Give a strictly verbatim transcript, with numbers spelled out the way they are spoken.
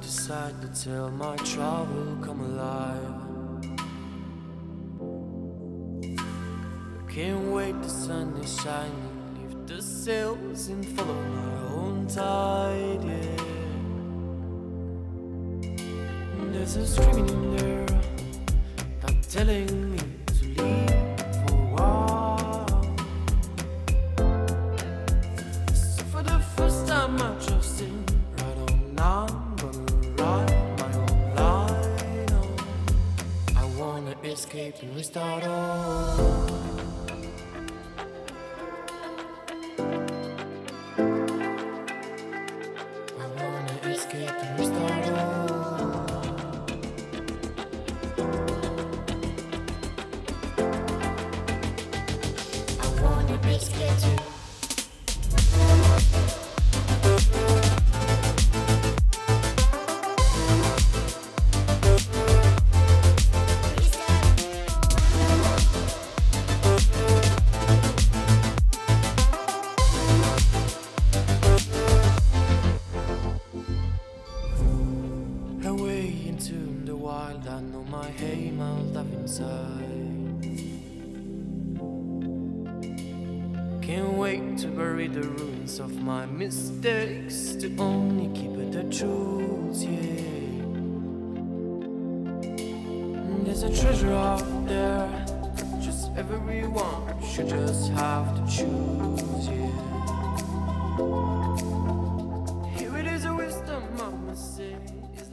decide to tell my travel come alive. Can't wait, the sun is shining, lift the sails and follow my own tide, yeah. And there's a screaming in there, not telling me to leave for a while. So for the first time I trust in right on now. Escape and restart all. I wanna escape and restart all. I wanna escape you. I know my aim, I'll dive inside. Can't wait to bury the ruins of my mistakes, to only keep it the truth, yeah. And there's a treasure out there, just everyone should just have to choose, yeah. Here it is, a wisdom I must say.